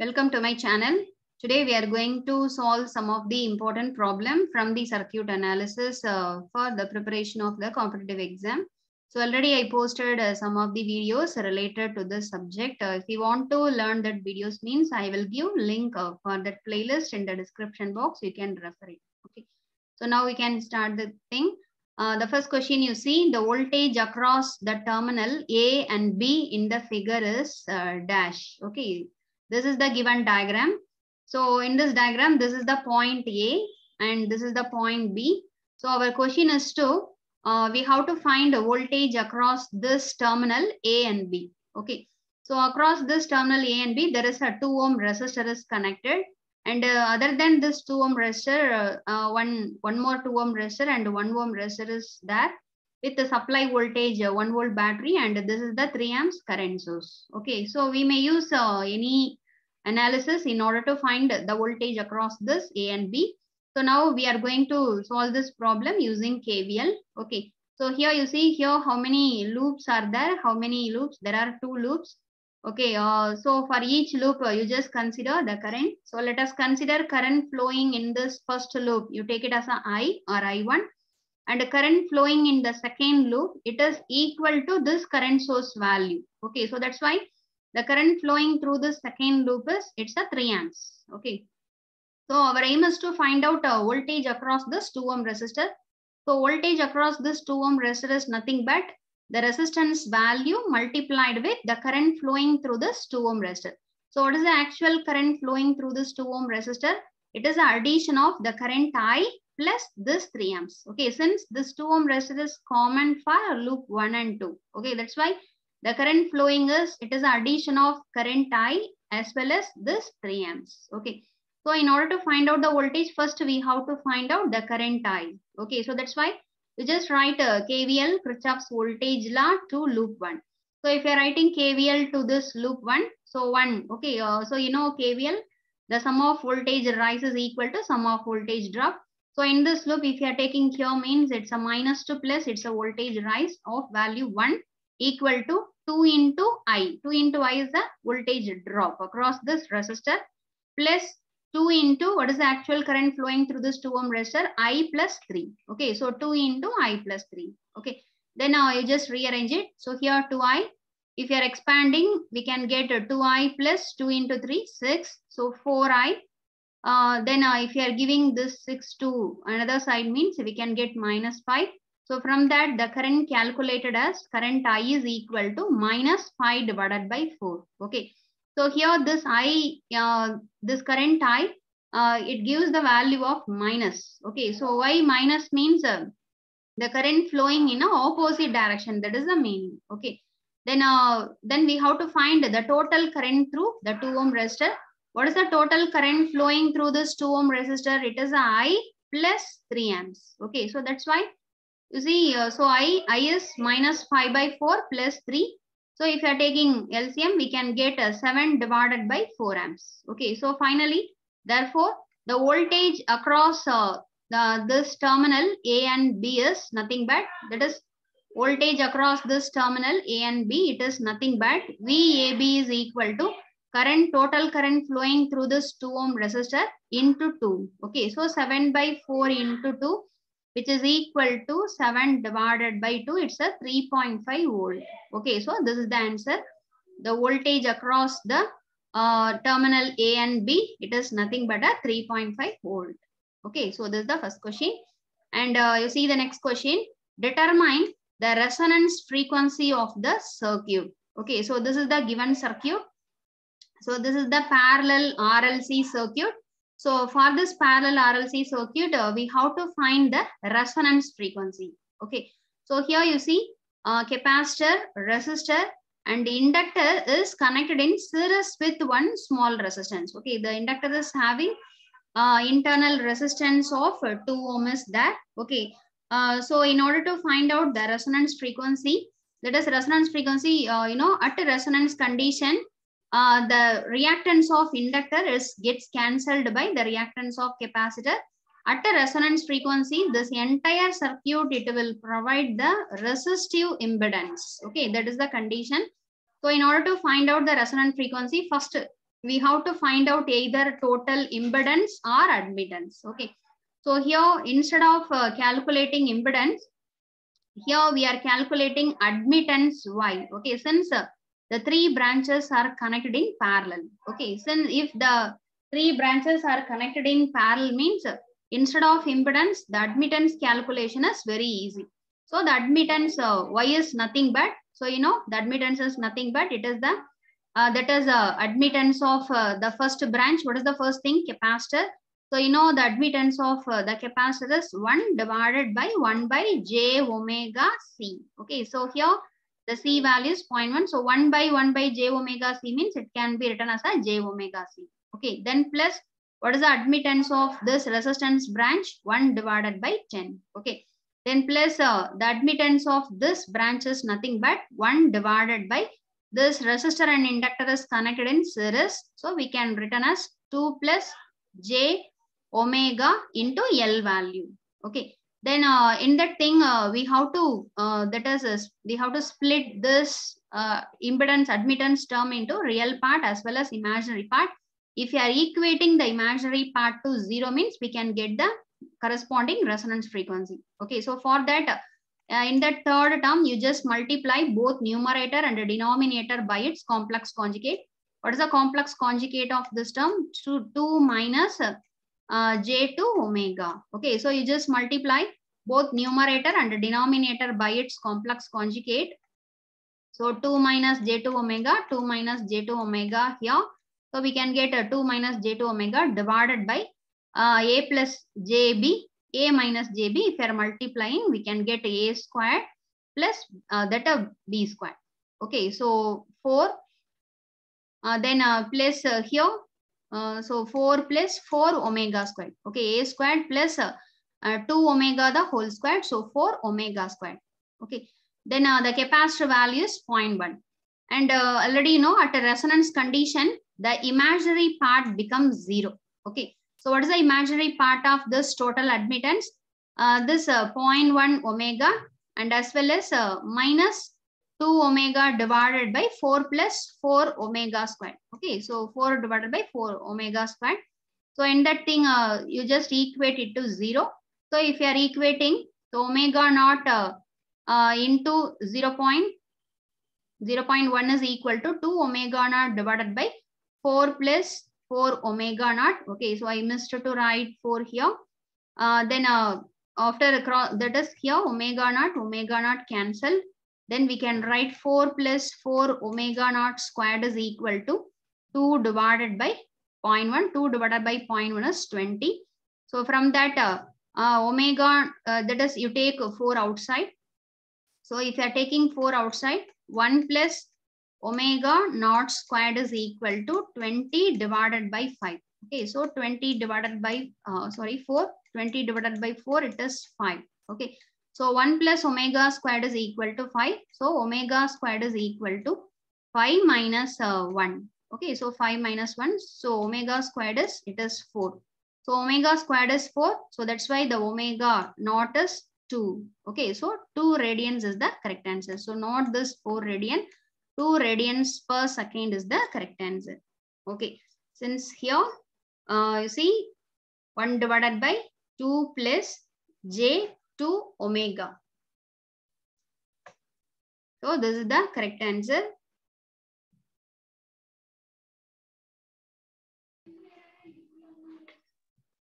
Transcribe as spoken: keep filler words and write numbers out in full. Welcome to my channel. Today we are going to solve some of the important problem from the circuit analysis uh, for the preparation of the competitive exam. So already I posted uh, some of the videos related to this subject. Uh, if you want to learn that videos means I will give link uh, for that playlist in the description box. You can refer it. Okay. So now we can start the thing. Uh, the first question you see, the voltage across the terminal A and B in the figure is uh, dash. Okay. This is the given diagram. So in this diagram, this is the point A and this is the point B. So our question is to, uh, we have to find a voltage across this terminal A and B. Okay. So across this terminal A and B, there is a two ohm resistor is connected. And uh, other than this two ohm resistor, uh, uh, one, one more two ohm resistor and one ohm resistor is there with the supply voltage, uh, one volt battery, and this is the three amps current source. Okay, so we may use uh, any analysis in order to find the voltage across this A and B. So now we are going to solve this problem using K V L. Okay, so here you see here how many loops are there, how many loops, there are two loops. Okay, uh, so for each loop, uh, you just consider the current. So let us consider current flowing in this first loop. You take it as a I or I one. And the current flowing in the second loop, it is equal to this current source value. Okay, so that's why the current flowing through the second loop is, it's a three amps. Okay, so our aim is to find out a voltage across this two ohm resistor. So voltage across this two ohm resistor is nothing but the resistance value multiplied with the current flowing through this two ohm resistor. So what is the actual current flowing through this two ohm resistor? It is the addition of the current I plus this three amps. Okay, since this two ohm resistor is common for loop one and two. Okay, that's why the current flowing is, it is addition of current I as well as this three amps. Okay, so in order to find out the voltage, first we have to find out the current I. Okay, so that's why you just write a K V L, Kirchhoff's voltage law to loop one. So if you are writing K V L to this loop one, so one, okay, uh, so you know K V L, the sum of voltage rise is equal to sum of voltage drop. So in this loop, if you are taking here means it's a minus to plus, it's a voltage rise of value one equal to two into I. two into I is the voltage drop across this resistor plus two into, what is the actual current flowing through this two ohm resistor? I plus three. Okay, so two into I plus three. Okay, then now uh, you just rearrange it. So here two I, if you are expanding, we can get a two I plus two into three, six. So four I. Uh, then uh, if you are giving this six to another side means we can get minus five. So from that the current calculated as current I is equal to minus five divided by four. Okay. So here this I, uh, this current I, uh, it gives the value of minus. Okay. So why minus means uh, the current flowing in an opposite direction. That is the meaning. Okay. Then, uh, then we have to find the total current through the two ohm resistor. What is the total current flowing through this two ohm resistor? It is I plus three amps. Okay, so that's why you see, uh, so I, I is minus five by four plus three. So if you are taking L C M, we can get a seven divided by four amps. Okay, so finally, therefore, the voltage across uh, the, this terminal A and B is nothing but, that is voltage across this terminal A and B, it is nothing but V A B is equal to current, total current flowing through this two ohm resistor into two. Okay, so seven by four into two, which is equal to seven divided by two. It's a three point five volt. Okay, so this is the answer. The voltage across the uh, terminal A and B, it is nothing but a three point five volt. Okay, so this is the first question. And uh, you see the next question. Determine the resonance frequency of the circuit. Okay, so this is the given circuit. So this is the parallel R L C circuit. So for this parallel R L C circuit, uh, we have to find the resonance frequency. Okay. So here you see uh, capacitor, resistor and inductor is connected in series with one small resistance. Okay. The inductor is having uh, internal resistance of uh, two ohms is there. Okay. Uh, so in order to find out the resonance frequency, that is resonance frequency, uh, you know, at a resonance condition, Uh, the reactance of inductor is gets cancelled by the reactance of capacitor. At a resonance frequency, this entire circuit, it will provide the resistive impedance. Okay, that is the condition. So in order to find out the resonance frequency, first we have to find out either total impedance or admittance. Okay. So here, instead of uh, calculating impedance, here we are calculating admittance. Why? Okay, since uh, the three branches are connected in parallel. Okay, since if the three branches are connected in parallel means uh, instead of impedance, the admittance calculation is very easy. So the admittance uh, y is nothing but, so you know the admittance is nothing but it is the uh, that is uh, admittance of uh, the first branch. What is the first thing? Capacitor. So you know the admittance of uh, the capacitor is one divided by one by j omega c. Okay, so here the c value is zero point one. So one by one by j omega c means it can be written as a j omega c. Okay, then plus what is the admittance of this resistance branch? one divided by ten. Okay, then plus uh, the admittance of this branch is nothing but one divided by this resistor and inductor is connected in series. So we can written as two plus j omega into L value. Okay, then uh, in that thing uh, we have to uh, that is uh, we have to split this uh, impedance admittance term into real part as well as imaginary part. If you are equating the imaginary part to zero means we can get the corresponding resonance frequency. Okay, so for that uh, in that third term you just multiply both numerator and the denominator by its complex conjugate. What is the complex conjugate of this term? two minus uh, Uh, j two omega. Okay, so you just multiply both numerator and denominator by its complex conjugate. So two minus j two omega, two minus j two omega here. So we can get a two minus j two omega divided by uh, a plus jb, a minus jb. If you are multiplying, we can get a squared plus uh, that a b squared. Okay, so four. Uh, then uh, plus uh, here. Uh, so four plus four omega squared. Okay, a squared plus uh, uh, two omega the whole squared. So four omega squared. Okay, then uh, the capacitor value is zero point one. And uh, already you know at a resonance condition, the imaginary part becomes zero. Okay, so what is the imaginary part of this total admittance? Uh, this uh, zero point one omega and as well as uh, minus two omega divided by four plus four omega squared. Okay, so four divided by four omega squared. So in that thing, uh, you just equate it to zero. So if you are equating, so omega naught uh, uh, into zero point zero point one is equal to two omega naught divided by four plus four omega naught. Okay, so I missed to write four here. Uh, then uh, after the cross, that is here omega naught, omega naught cancel. Then we can write four plus four omega naught squared is equal to two divided by zero point one. two divided by zero point one is twenty. So from that uh, uh, omega, uh, that is you take four outside. So if you are taking four outside, one plus omega naught squared is equal to twenty divided by five. Okay, so twenty divided by, uh, sorry, four. twenty divided by four, it is five. Okay. So one plus omega squared is equal to five. So omega squared is equal to five minus uh, one. Okay, so five minus one. So omega squared is, it is four. So omega squared is four. So that's why the omega naught is two. Okay, so two radians is the correct answer. So not this four radian, two radians per second is the correct answer. Okay, since here, uh, you see, one divided by two plus j to omega. So this is the correct answer.